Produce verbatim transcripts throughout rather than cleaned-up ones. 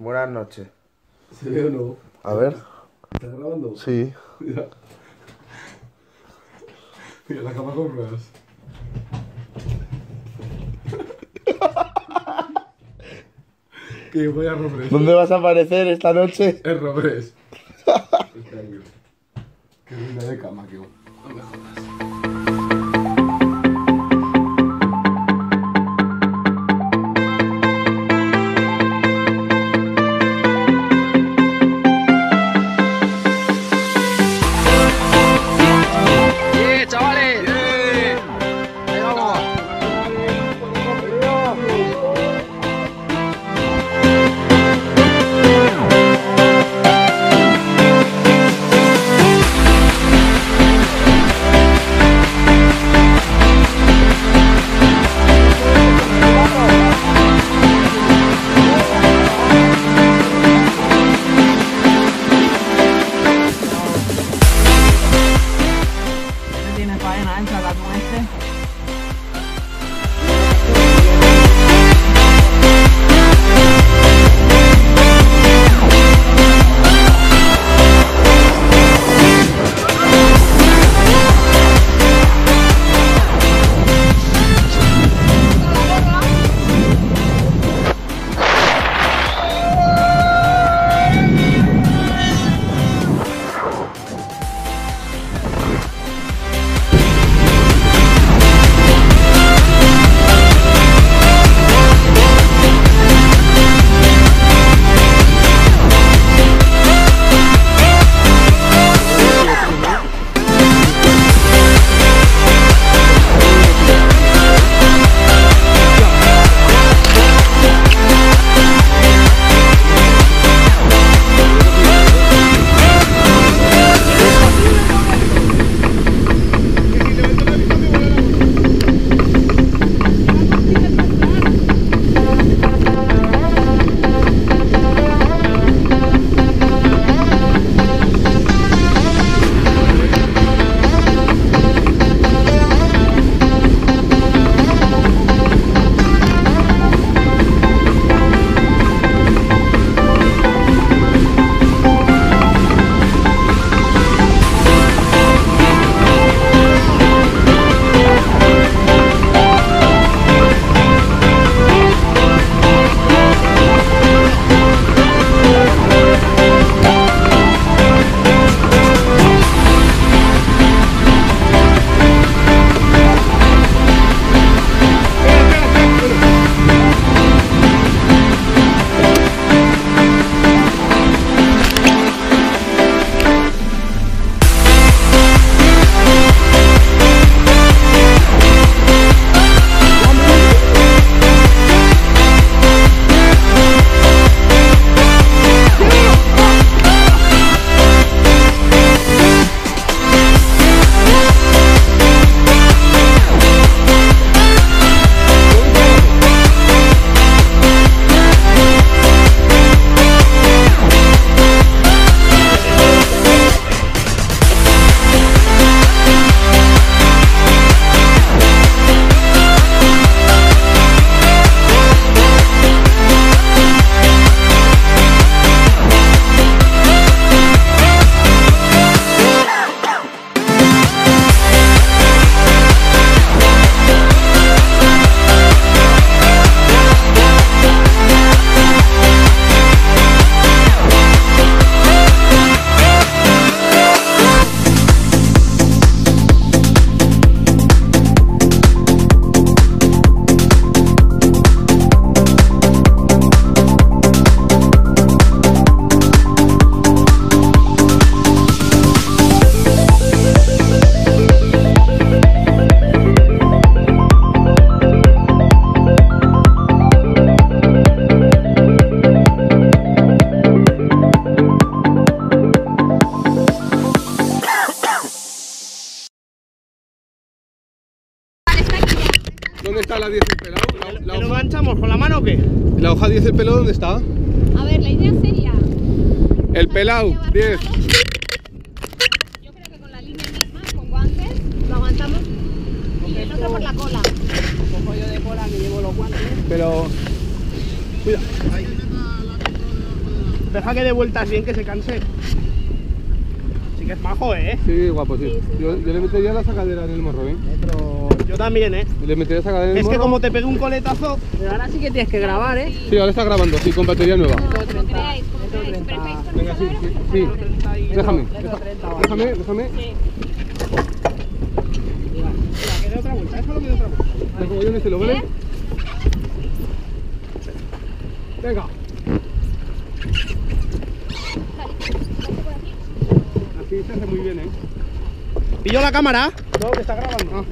Buenas noches. ¿Se ve o no? A ver. ¿Estás grabando? Sí. Mira. Mira la cama con ruedas. Que voy a Robres. ¿Dónde vas a aparecer esta noche? En Robres. Qué ruina de cama, que bueno. No me jodas. ¿Dónde está la diez del pelado? ¿La, la ¿Lo ganchamos con la mano o qué? ¿La hoja diez del pelado dónde está? A ver, la idea sería... El pelado, diez. Yo creo que con la línea misma, con guantes, lo aguantamos y el otro por la cola. Cojo yo de cola, me llevo los guantes. Pero... Cuidado. Ahí. Deja que dé vueltas bien, que se canse. Sí que es majo, ¿eh? Sí, guapo, sí. sí, sí. Yo, yo le metería la sacadera en el morro, ¿eh? Pero yo también, ¿eh? Le metería la sacadera en el morro. Es que como te pegué un coletazo... Pero ahora sí que tienes que grabar, ¿eh? Sí, ahora está grabando, sí, con batería nueva. ciento treinta. Venga, sí, sí, sí. Déjame, déjame, déjame. Sí. Mira, que dé otra vuelta, déjalo que dé otra vuelta. Me pongo yo en este, ¿lo vale? Venga. Sí, se hace muy bien, ¿eh? ¿Pilló la cámara? No, que está grabando. Ah.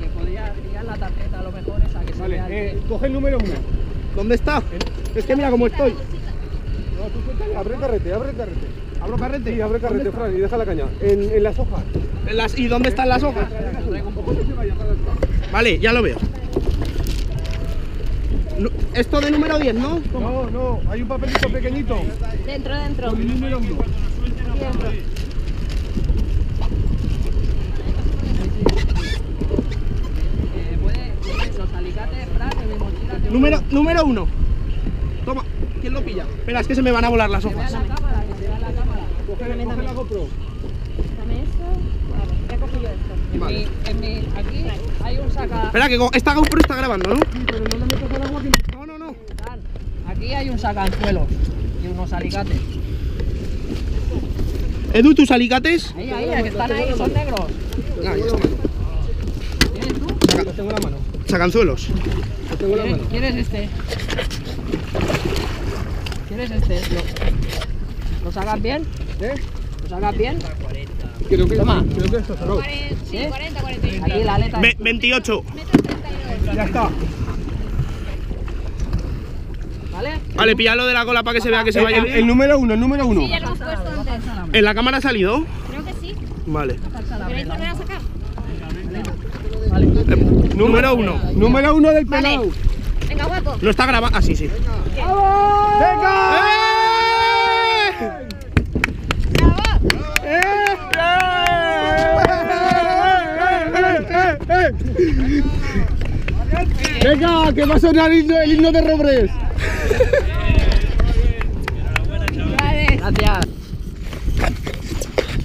Que podría pillar la tarjeta, a lo mejor esa que se vale, eh, el... coge el número uno. ¿Dónde está? ¿El? Es que mira cómo estoy. No, tú suéltale. Abre carrete, abre carrete. ¿Abro carrete? Sí, abre carrete, Fran, y deja la caña. En, en las hojas. ¿En las... ¿Y dónde están las hojas? Vale, ya lo veo. Esto de número diez, ¿no? ¿Cómo? No, no, hay un papelito pequeñito. Dentro, dentro. Con el número uno. Número, número uno. Toma, ¿quién lo pilla? Espera, es que se me van a volar las hojas. Cógele, cógele la GoPro. Dame esto. Vale, ya cogí yo esto. En vale. mi, en mi, aquí hay un saca... Espera, que esta GoPro está grabando, ¿no? Sí, pero no le metas al agua que... No, no, no. Aquí hay un sacanzuelos y unos alicates. Edu, ¿tus alicates? Ahí, ahí, que están ahí, son negros. Ah, ya está. ¿Tienes tú? Saca... Los tengo en la mano. Sacanzuelos. Los tengo en la mano. ¿Quieres este? ¿Quieres este? ¿Lo sacas bien? ¿Eh? ¿Lo sacas bien? Creo que, Toma. Creo que esto solo. Sí, ¿eh? cuarenta, cuarenta y cinco. Aquí la aleta. Ve veintiocho. Ya está. ¿Vale? Vale, píllalo de la cola para que se vea que se vaya bien. El número uno, el número uno. Sí, ya lo hemos puesto antes. ¿En la cámara ha salido? Creo que sí. Vale. ¿Queréis volver a sacar? Vale. Eh, número uno. Número uno del pelado. Vale. Venga, guapo. Lo está grabando. Ah, sí, sí. Venga. ¡Venga! ¡Eh! ¡Eh! ¡Eh! ¡Eh! ¡Eh! Venga, que va a sonar el himno, el himno de Robres. Gracias.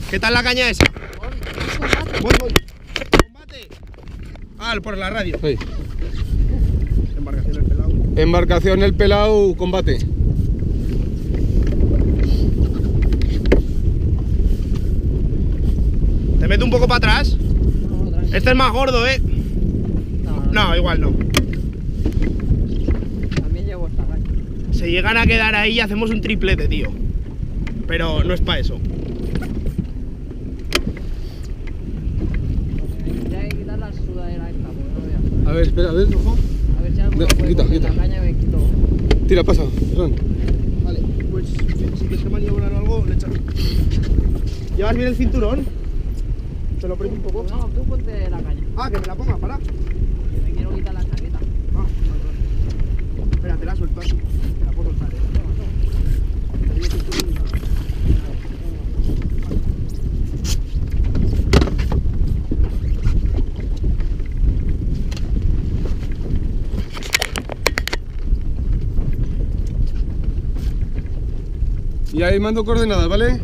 ¿Qué tal la caña esa? Voy, voy. Combate. Ah, por la radio. Sí. Embarcación El Pelao. Embarcación El Pelao, combate. ¿Te meto un poco para atrás? No, este es más gordo, ¿eh? No, no, no, igual no. También llevo esta caña. Se llegan a quedar ahí y hacemos un triplete, tío. Pero no es para eso. Ya hay que quitar la sudadera esta, porque no voy a... A ver, espera, a ver, ojo. A ver si algo no, quita, quita. La caña me quito. Tira, pasa, Ron. Vale, pues si quieres que maniobrar o algo, le echas. ¿Llevas bien el cinturón? ¿Te lo prendo un poco? No, tú ponte la caña. Ah, que me la ponga, para. Que me quiero quitar la chaqueta. Ah, perdón. Espera, te la suelto así. Te la puedo soltar, ¿eh? Y ahí mando coordenadas, ¿vale?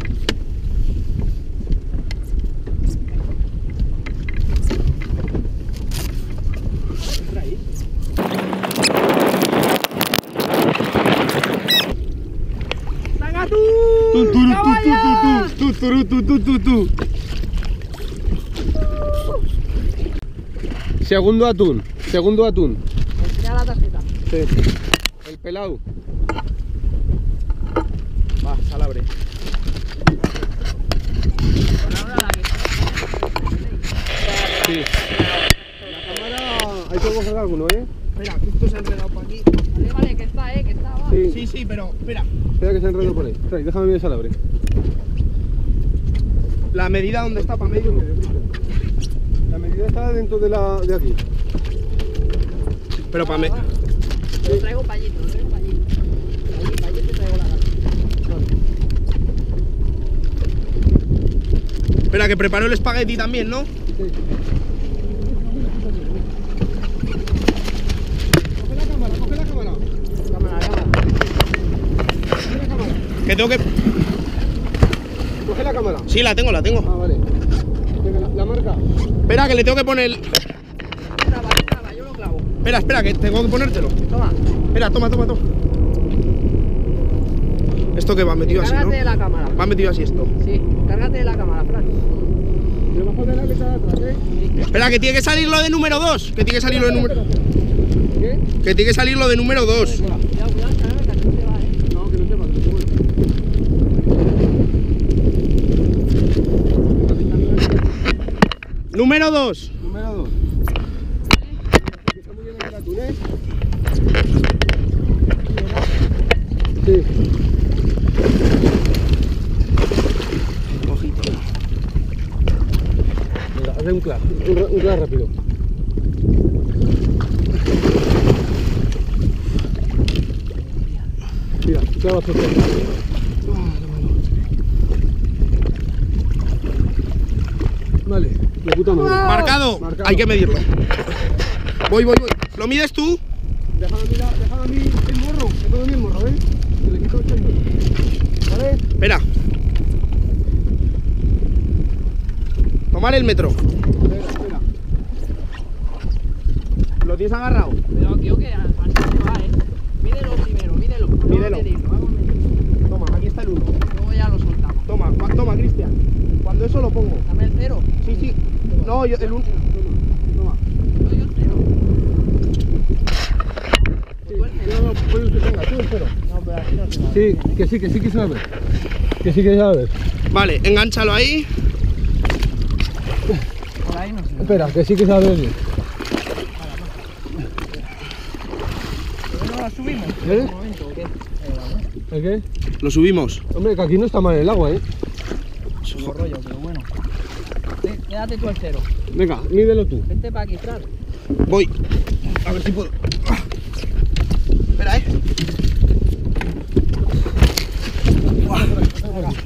Tú, tú, tú, tú. Segundo atún, segundo atún. Tira la tarjeta. Sí. El pelado. Va, salabre. Sí. La cámara hay que coger alguno, ¿eh? Espera, que esto se ha enredado por aquí. Vale, vale, que está, eh, que está. Va. Sí. sí, sí, pero espera. Espera que se ha enredado por ahí. Espera, déjame ver el salabre. La medida donde está para medio. La medida está dentro de la de aquí. Pero para medio. Lo traigo para allí, lo traigo para allí. Para allí te traigo la gana. Espera, que preparo el espagueti también, ¿no? Sí. Coge la cámara, coge la cámara. Cámara, cámara. Que tengo que... ¿Coge la cámara? Sí, la tengo, la tengo. Ah, vale. ¿La, la marca? Espera, que le tengo que poner... Espera, vale, nada, yo lo clavo. Espera, espera, que tengo que ponértelo. Toma. Espera, toma, toma, toma. Esto que va metido así, ¿no? Cárgate de la cámara. Va metido así esto. Sí, cárgate de la cámara, Fran. Debajo de la mitad de atrás, ¿eh? Sí. Espera, que tiene que salir lo de número dos. Que tiene que salir lo de número... ¿Qué? Que tiene que salir lo de número dos. Cuidado, cuidado, que aquí se va, ¿eh? No, que no se va, que no se vuelve. Número dos. Número dos. Está muy bien el catunés. Sí. Ojito. Mira, hace un clap, un, un clap rápido. Mira, clava por aquí. Vale, de puta madre. Marcado. Marcado, hay que medirlo. Voy, voy, voy. ¿Lo mides tú? Déjame mirar, déjame a mí el morro, déjame a mí el morro, ¿eh? Que le quito echando. ¿Vale? Espera. Tomar el metro. Espera, espera. ¿Lo tienes agarrado? Cuidado, tío, que al paso se va, ¿eh? Mídelo primero, mídelo. Mídelo. Vamos a medirlo. Toma, aquí está el uno. Luego ya lo soltamos. Toma, toma, Cristian. Cuando eso lo pongo. Dame el cero. Sí, sí. No, yo el uno. Toma. No, yo el cero. Sí, que sí, que sí que se va a ver. Que sí que se va a ver. Vale, engánchalo ahí. Por ahí no se ve. Espera, que sí que se va a ver. ¿No la subimos? ¿Eh? ¿El qué? ¿Lo subimos? Hombre, que aquí no está mal el agua, ¿eh? Es un rollo, pero bueno. Quédate tú al cero. Venga, mídelo tú. Vente para aquí, claro. Voy. A ver si puedo. Espera, eh.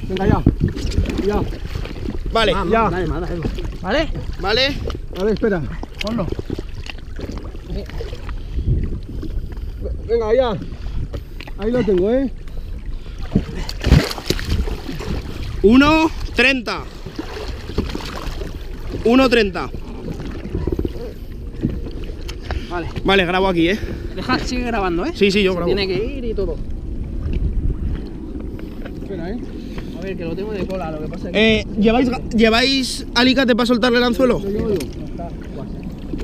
Venga, ya. Ya. Vale, ah, ya. Dale, dale, dale. ¿Vale? Vale. Vale, espera. Ponlo. Venga, ya. Ahí lo tengo, eh. uno treinta. uno treinta. Vale. Vale, grabo aquí, eh. Deja, sigue grabando, ¿eh? Sí, sí, yo grabo. Tiene que ir y todo. Espera, ¿eh? A ver, que lo tengo de cola, lo que pasa es que... Eh, ¿lleváis, ¿lleváis alicate para soltarle el anzuelo? Yo, yo, yo. No está,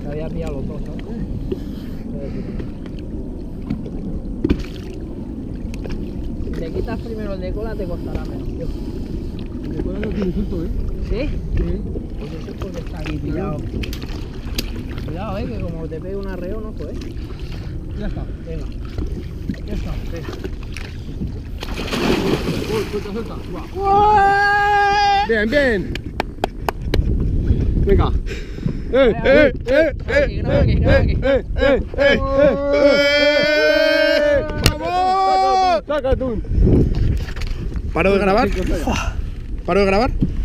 se había pillado los dos, ¿no? Si te quitas primero el de cola, te costará menos, tío. El de cola no tiene suelto, ¿eh? ¿Sí? Sí. Pues eso es porque está aquí pillado. Cuidado, ¿eh? Que como te pegue un arreo, no joder. Ya está, venga. Ya está, venga. Uy, suelta, suelta. Uah. Bien, bien. Venga. Eh, eh, eh, eh, eh, eh, eh, eh. ¡Vamos! ¡Saca tú! ¿Paro de grabar? ¿Paro de grabar?